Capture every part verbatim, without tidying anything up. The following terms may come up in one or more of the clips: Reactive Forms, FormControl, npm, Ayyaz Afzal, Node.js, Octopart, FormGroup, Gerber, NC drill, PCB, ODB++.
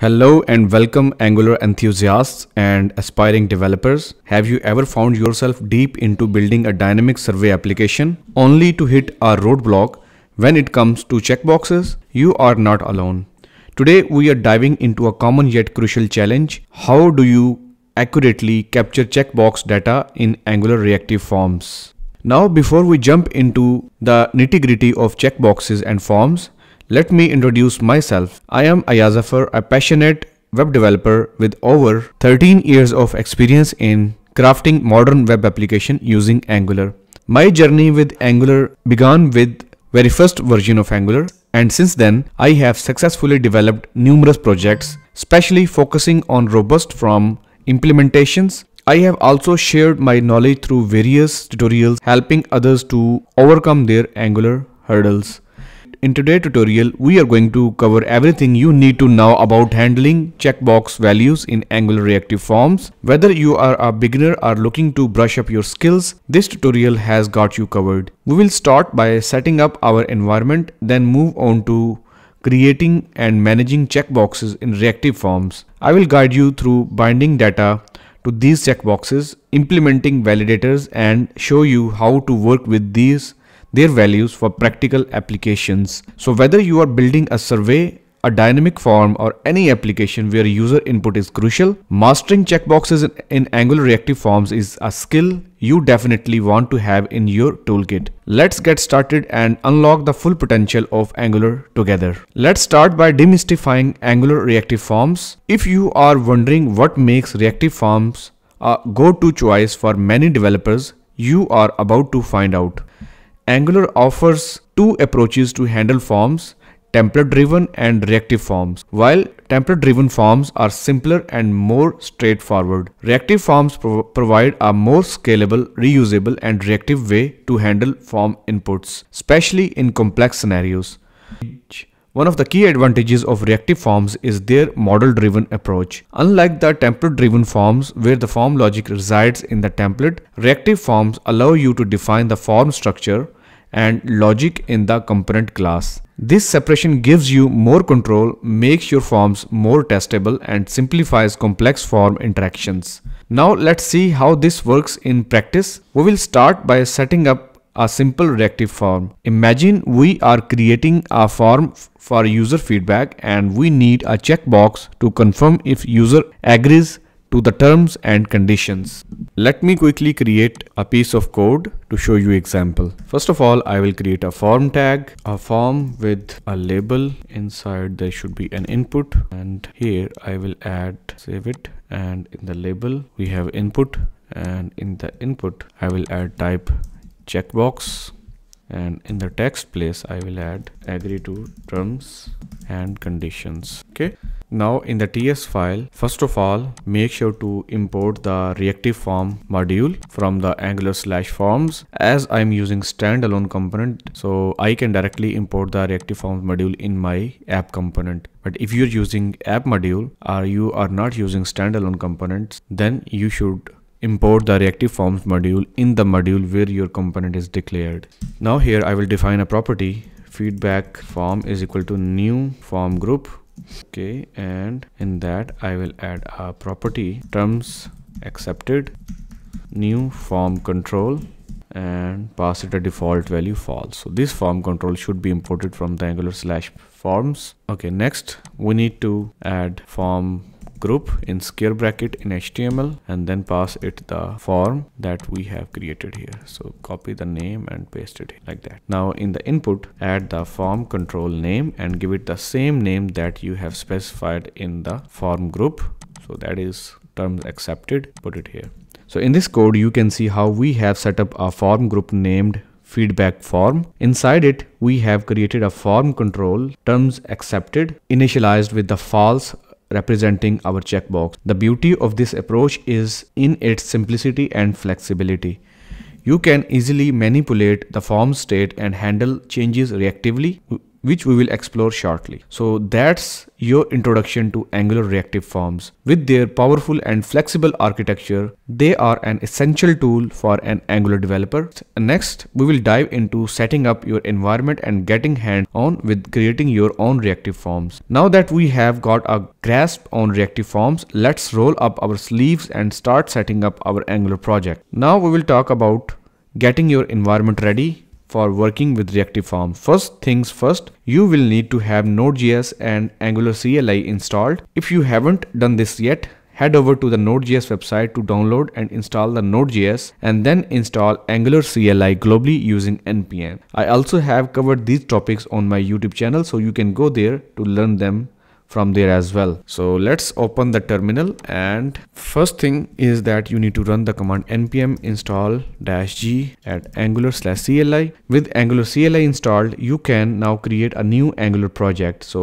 Hello and welcome Angular enthusiasts and aspiring developers. Have you ever found yourself deep into building a dynamic survey application only to hit a roadblock when it comes to checkboxes? You are not alone. Today we are diving into a common yet crucial challenge. How do you accurately capture checkbox data in Angular Reactive Forms? Now before we jump into the nitty-gritty of checkboxes and forms, let me introduce myself. I am Ayyaz Afzal, a passionate web developer with over thirteen years of experience in crafting modern web application using Angular. My journey with Angular began with very first version of Angular, and since then I have successfully developed numerous projects, especially focusing on robust form implementations. I have also shared my knowledge through various tutorials, helping others to overcome their Angular hurdles. In today's tutorial, we are going to cover everything you need to know about handling checkbox values in Angular Reactive Forms. Whether you are a beginner or looking to brush up your skills, this tutorial has got you covered. We will start by setting up our environment, then move on to creating and managing checkboxes in Reactive Forms. I will guide you through binding data to these checkboxes, implementing validators, and show you how to work with these their values for practical applications. So whether you are building a survey, a dynamic form, or any application where user input is crucial, mastering checkboxes in Angular Reactive Forms is a skill you definitely want to have in your toolkit. Let's get started and unlock the full potential of Angular together. Let's start by demystifying Angular Reactive Forms. If you are wondering what makes Reactive Forms a go-to choice for many developers, you are about to find out. Angular offers two approaches to handle forms, template-driven and reactive forms. While template-driven forms are simpler and more straightforward, reactive forms pro provide a more scalable, reusable, and reactive way to handle form inputs, especially in complex scenarios. One of the key advantages of reactive forms is their model-driven approach. Unlike the template-driven forms, where the form logic resides in the template, reactive forms allow you to define the form structure and logic in the component class. This separation gives you more control, makes your forms more testable, and simplifies complex form interactions. Now let's see how this works in practice. We will start by setting up a simple reactive form. Imagine we are creating a form for user feedback and we need a checkbox to confirm if user agrees to the terms and conditions. Let me quickly create a piece of code to show you example. First of all, I will create a form tag, a form with a label. Inside there should be an input, and here I will add save it, and in the label we have input, and in the input I will add type checkbox, and in the text place I will add agree to terms and conditions. Okay, now in the T S file, first of all make sure to import the reactive form module from the angular slash forms. As I'm using standalone component, so I can directly import the reactive forms module in my app component. But if you're using app module or you are not using standalone components, then you should import the reactive forms module in the module where your component is declared. Now here I will define a property, feedback form is equal to new form group. Okay, and in that I will add a property terms accepted, new form control, and pass it a default value false. So this form control should be imported from the angular slash forms. Okay, next we need to add form group in square bracket in H T M L and then pass it the form that we have created here. So copy the name and paste it like that. Now in the input, add the form control name and give it the same name that you have specified in the form group. So that is terms accepted, put it here. So in this code, you can see how we have set up a form group named feedback form. Inside it, we have created a form control terms accepted initialized with the false representing our checkbox. The beauty of this approach is in its simplicity and flexibility. You can easily manipulate the form state and handle changes reactively, which we will explore shortly. So that's your introduction to Angular Reactive Forms. With their powerful and flexible architecture, they are an essential tool for an Angular developer. Next, we will dive into setting up your environment and getting hands-on with creating your own Reactive Forms. Now that we have got a grasp on Reactive Forms, let's roll up our sleeves and start setting up our Angular project. Now we will talk about getting your environment ready for working with Reactive Forms. First things first, you will need to have Node.js and Angular C L I installed. If you haven't done this yet, head over to the Node.js website to download and install the Node.js and then install Angular C L I globally using N P M. I also have covered these topics on my YouTube channel, so you can go there to learn them from there as well. So let's open the terminal, and first thing is that you need to run the command npm install dash g at angular slash cli. With Angular C L I installed, you can now create a new Angular project. So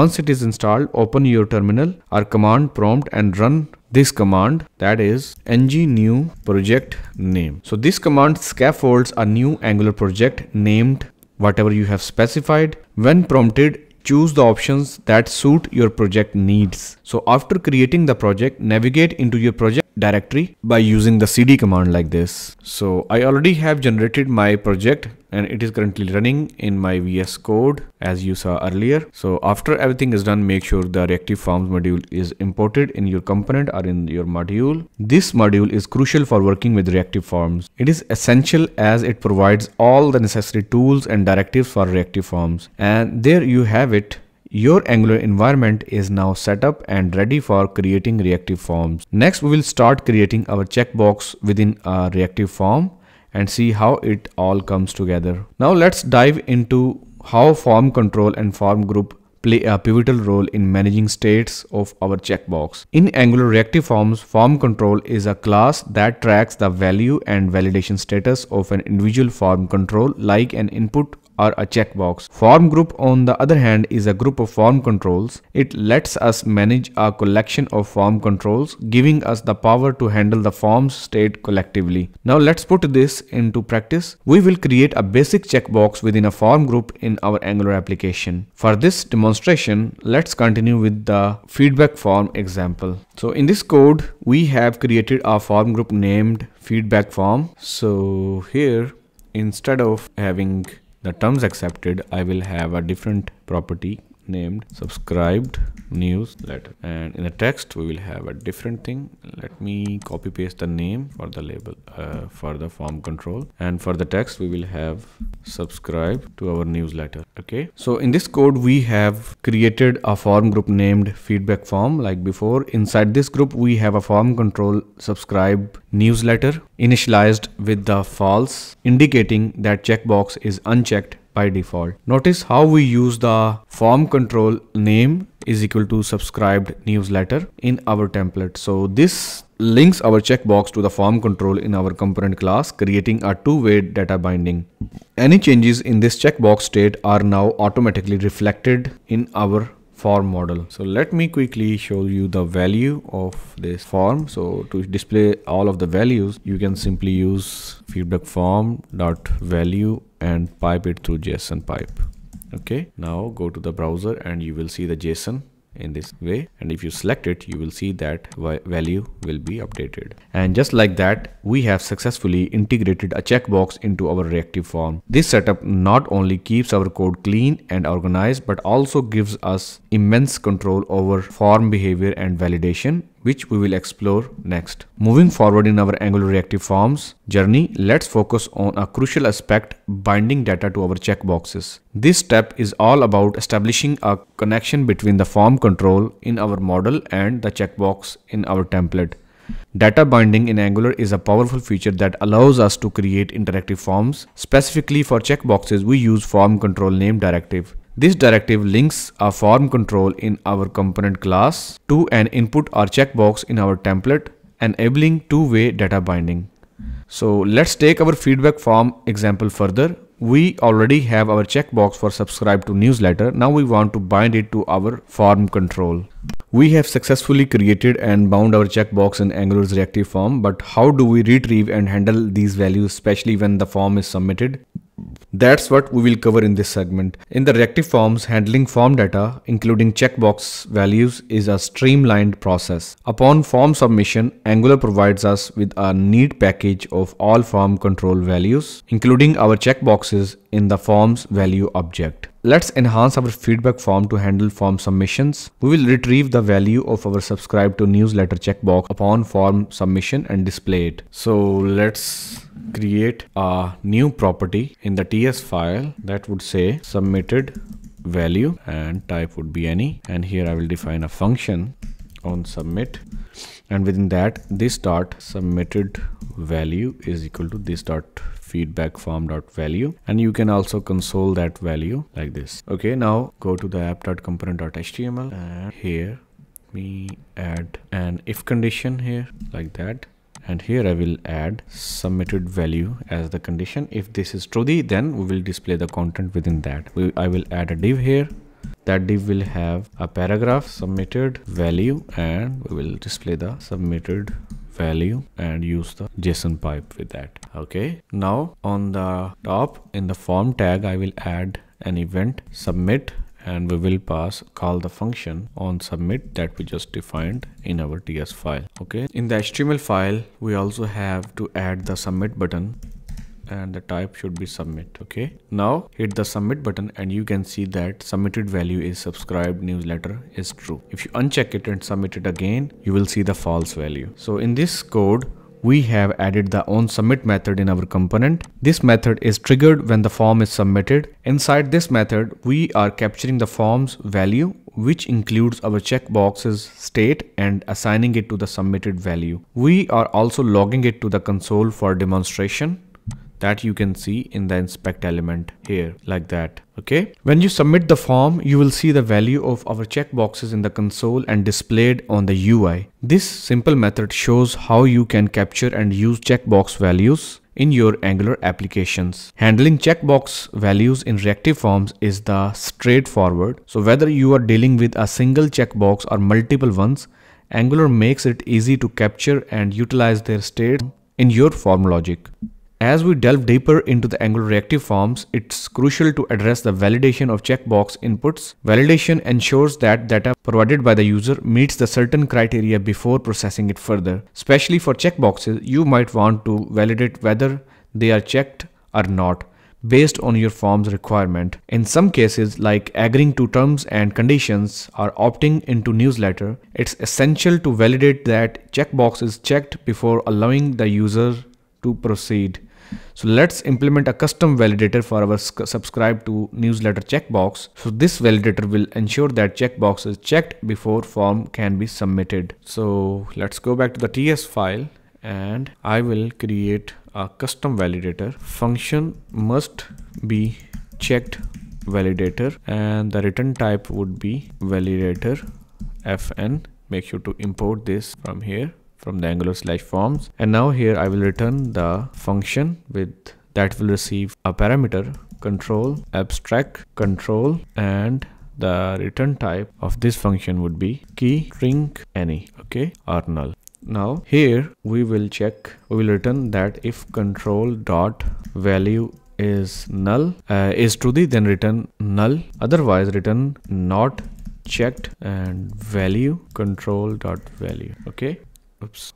once it is installed, open your terminal or command prompt and run this command, that is ng new project name. So this command scaffolds a new Angular project named whatever you have specified. When prompted, choose the options that suit your project needs. So after creating the project, navigate into your project directory by using the cd command like this. So I already have generated my project and it is currently running in my V S Code as you saw earlier. So after everything is done, make sure the Reactive Forms module is imported in your component or in your module. This module is crucial for working with Reactive Forms. It is essential as it provides all the necessary tools and directives for Reactive Forms. And there you have it. Your Angular environment is now set up and ready for creating Reactive Forms. Next, we will start creating our checkbox within our Reactive Form and see how it all comes together. Now let's dive into how FormControl and FormGroup play a pivotal role in managing states of our checkbox. In Angular Reactive Forms, FormControl is a class that tracks the value and validation status of an individual form control like an input or a checkbox. FormGroup, on the other hand, is a group of form controls. It lets us manage a collection of form controls, giving us the power to handle the form's state collectively. Now let's put this into practice. We will create a basic checkbox within a form group in our Angular application. For this demonstration, let's continue with the feedback form example. So in this code, we have created a form group named feedback form. So here, instead of having the terms accepted, I will have a different property named subscribed newsletter, and in the text we will have a different thing. Let me copy paste the name for the label uh, for the form control, and for the text we will have subscribe to our newsletter. Okay, so in this code we have created a form group named feedback form like before. Inside this group we have a form control subscribe newsletter initialized with the false, indicating that checkbox is unchecked by default. Notice how we use the form control name is equal to subscribed newsletter in our template. So this links our checkbox to the form control in our component class, creating a two-way data binding. Any changes in this checkbox state are now automatically reflected in our form model. So let me quickly show you the value of this form. So to display all of the values, you can simply use feedback form dot value and pipe it through JSON pipe. Okay, now go to the browser and you will see the JSON in this way, and if you select it, you will see that value will be updated. And just like that, we have successfully integrated a checkbox into our Reactive Form. This setup not only keeps our code clean and organized, but also gives us immense control over form behavior and validation, which we will explore next. Moving forward in our Angular Reactive Forms journey, let's focus on a crucial aspect, binding data to our checkboxes. This step is all about establishing a connection between the form control in our model and the checkbox in our template. Data binding in Angular is a powerful feature that allows us to create interactive forms. Specifically for checkboxes, we use form control name directive. This directive links a form control in our component class to an input or checkbox in our template, enabling two-way data binding. So let's take our feedback form example further. We already have our checkbox for subscribe to newsletter. Now we want to bind it to our form control. We have successfully created and bound our checkbox in Angular's Reactive Form, but how do we retrieve and handle these values, especially when the form is submitted? That's what we will cover in this segment. In the reactive forms, handling form data, including checkbox values, is a streamlined process. Upon form submission, Angular provides us with a neat package of all form control values, including our checkboxes in the form's value object. Let's enhance our feedback form to handle form submissions. We will retrieve the value of our subscribe to newsletter checkbox upon form submission and display it. So let's create a new property in the T S file that would say submitted value, and type would be any, and here I will define a function on submit, and within that this dot submitted value is equal to this dot feedback form dot value, and you can also console that value like this. Okay, now go to the app.component.html, and here we add an if condition here like that, and here I will add submitted value as the condition. If this is true, then we will display the content within that. We, I will add a div here. That div will have a paragraph submitted value, and we will display the submitted value and use the JSON pipe with that. Okay, now on the top in the form tag, I will add an event submit, and we will pass call the function on submit that we just defined in our T S file. Okay, in the H T M L file, we also have to add the submit button, and the type should be submit. Okay, now hit the submit button and you can see that submitted value is subscribed newsletter is true. If you uncheck it and submit it again, you will see the false value. So in this code, we have added the onSubmit method in our component. This method is triggered when the form is submitted. Inside this method, we are capturing the form's value, which includes our checkbox's state, and assigning it to the submitted value. We are also logging it to the console for demonstration that you can see in the inspect element here like that. Okay, when you submit the form, you will see the value of our checkboxes in the console and displayed on the U I. This simple method shows how you can capture and use checkbox values in your Angular applications. Handling checkbox values in reactive forms is the straightforward. So whether you are dealing with a single checkbox or multiple ones, Angular makes it easy to capture and utilize their state in your form logic. As we delve deeper into the Angular reactive forms, it's crucial to address the validation of checkbox inputs. Validation ensures that data provided by the user meets the certain criteria before processing it further. Especially for checkboxes, you might want to validate whether they are checked or not based on your form's requirement. In some cases, like agreeing to terms and conditions or opting into newsletter, it's essential to validate that checkbox is checked before allowing the user to proceed. So let's implement a custom validator for our subscribe to newsletter checkbox. So this validator will ensure that checkbox is checked before form can be submitted. So let's go back to the T S file, and I will create a custom validator. Function must be checked validator, and the return type would be validator F N. Make sure to import this from here, from the Angular slash forms. And now here I will return the function with that will receive a parameter control abstract control, and the return type of this function would be key string any, okay, or null. Now here we will check, we will return that if control dot value is null, uh, is true, then return null, otherwise return not checked and value control dot value. Okay, oops,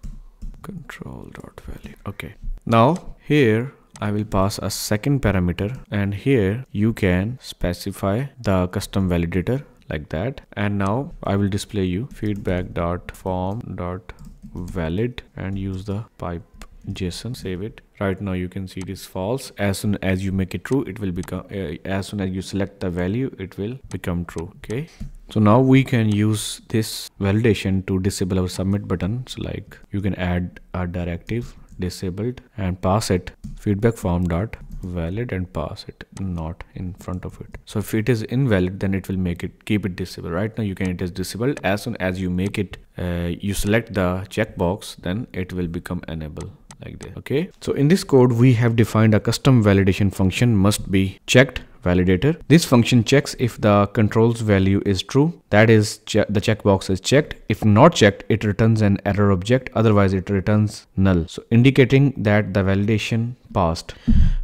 control dot value. Okay, now here I will pass a second parameter, and here you can specify the custom validator like that. And now I will display you feedback dot form dot valid and use the pipe JSON, save it. Right now you can see it is false. As soon as you make it true, it will become uh, as soon as you select the value, it will become true. Okay, so now we can use this validation to disable our submit button. So like you can add a directive disabled and pass it feedback form dot valid and pass it not in front of it. So if it is invalid, then it will make it keep it disabled. Right now you can, it is disabled. As soon as you make it uh, you select the checkbox, then it will become enable like this. Okay, so in this code we have defined a custom validation function must be checked validator. This function checks if the control's value is true, that is che the checkbox is checked. If not checked, it returns an error object, otherwise it returns null, so indicating that the validation passed.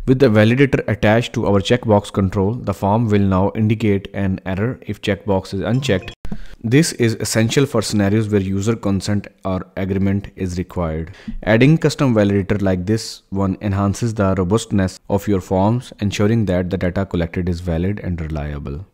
With the validator attached to our checkbox control, the form will now indicate an error if checkbox is unchecked. This is essential for scenarios where user consent or agreement is required. Adding custom validator like this one enhances the robustness of your forms, ensuring that the data collected is valid and reliable.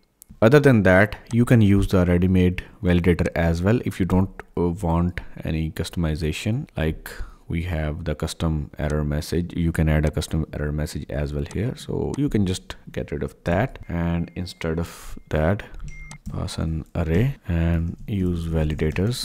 Other than that, you can use the ready-made validator as well if you don't want any customization. Like we have the custom error message, you can add a custom error message as well here. So you can just get rid of that, and instead of that, pass an array and use validators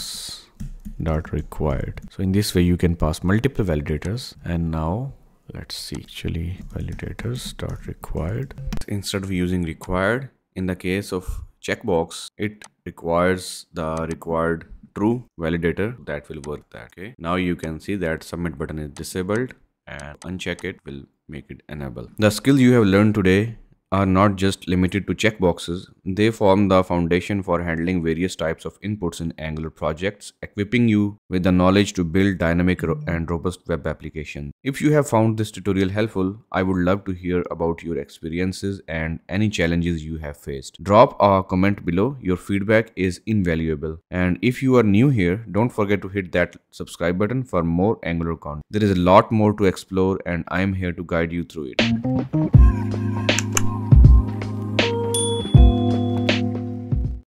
dot required. So in this way you can pass multiple validators. And now let's see, actually validators dot required instead of using required. In the case of checkbox, it requires the required true validator. That will work that. Okay, now you can see that submit button is disabled, and uncheck it will make it enable. The skills you have learned today are not just limited to checkboxes. They form the foundation for handling various types of inputs in Angular projects, equipping you with the knowledge to build dynamic and robust web applications. If you have found this tutorial helpful, I would love to hear about your experiences and any challenges you have faced. Drop a comment below. Your feedback is invaluable. And if you are new here, don't forget to hit that subscribe button for more Angular content. There is a lot more to explore, and I am here to guide you through it.